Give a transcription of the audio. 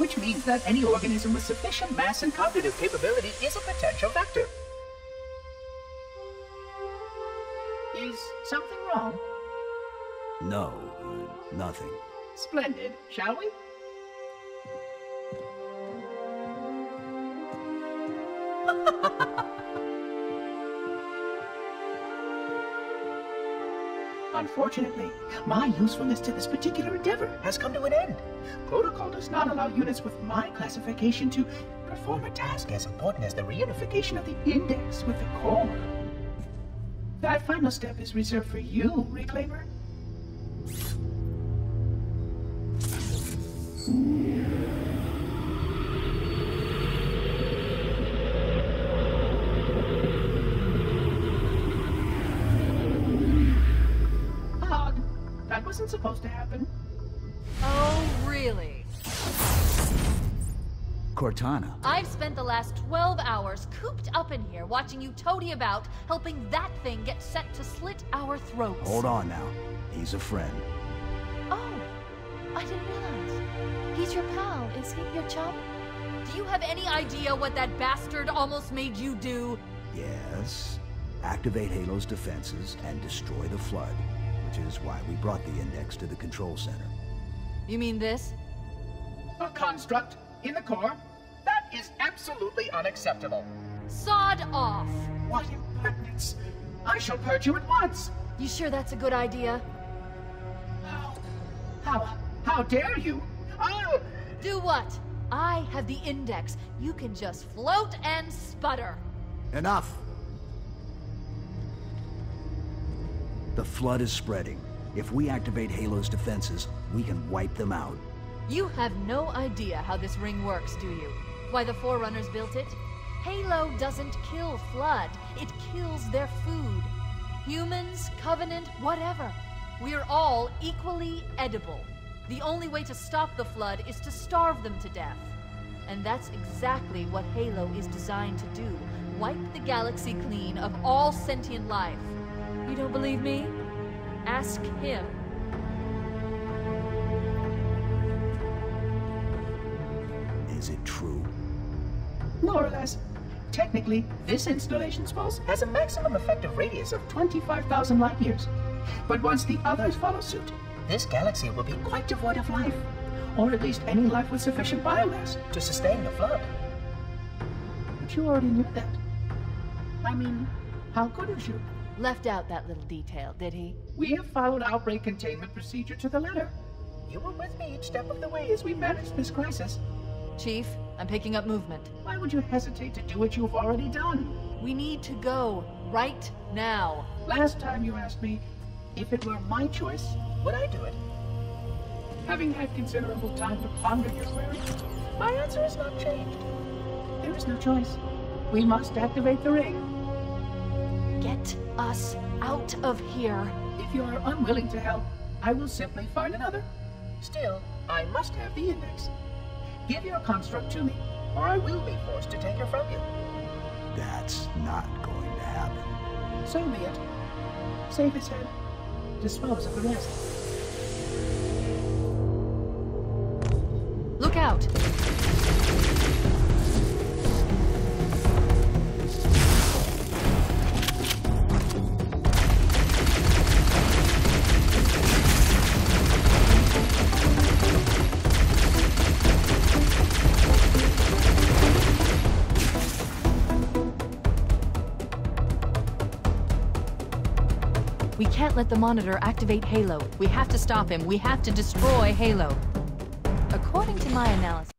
which means that any organism with sufficient mass and cognitive capability is a potential vector. Is something wrong? No, nothing. Splendid, shall we? Unfortunately, my usefulness to this particular endeavor has come to an end. Protocol does not allow units with my classification to perform a task as important as the reunification of the index with the core. That final step is reserved for you, Reclaimer. Odd. That wasn't supposed to happen. Oh, really? Cortana. I've spent the last 12 hours cooped up in here watching you toady about, helping that thing get set to slit our throats. Hold on now. He's a friend. Oh, I didn't realize. He's your pal, is he? Your chum? Do you have any idea what that bastard almost made you do? Yes. Activate Halo's defenses and destroy the Flood, which is why we brought the Index to the control center. You mean this? A construct in the core? That is absolutely unacceptable. Sod off! What impertinence! I shall purge you at once! You sure that's a good idea? How dare you? I'll... Do what? I have the index. You can just float and sputter. Enough! The Flood is spreading. If we activate Halo's defenses, we can wipe them out. You have no idea how this ring works, do you? Why the Forerunners built it? Halo doesn't kill Flood. It kills their food. Humans, Covenant, whatever. We're all equally edible. The only way to stop the Flood is to starve them to death. And that's exactly what Halo is designed to do. Wipe the galaxy clean of all sentient life. You don't believe me? Ask him. Is it true? More or less. Technically, this installation's pulse has a maximum effective radius of 25,000 light years. But once the others follow suit, this galaxy will be quite devoid of life. Or at least any life with sufficient biomass to sustain the Flood. But you already knew that. I mean, how good of you? Left out that little detail, did he? We have followed outbreak containment procedure to the letter. You were with me each step of the way as we managed this crisis. Chief, I'm picking up movement. Why would you hesitate to do what you've already done? We need to go right now. Last time you asked me, if it were my choice, would I do it? Having had considerable time to ponder your query, my answer has not changed. There is no choice. We must activate the ring. Get us out of here. If you are unwilling to help, I will simply find another. Still, I must have the index. Give your construct to me, or I will be forced to take her from you. That's not going to happen. So be it. Save his head. Dispose of the rest. Look out! We can't let the monitor activate Halo. We have to stop him. We have to destroy Halo. According to my analysis...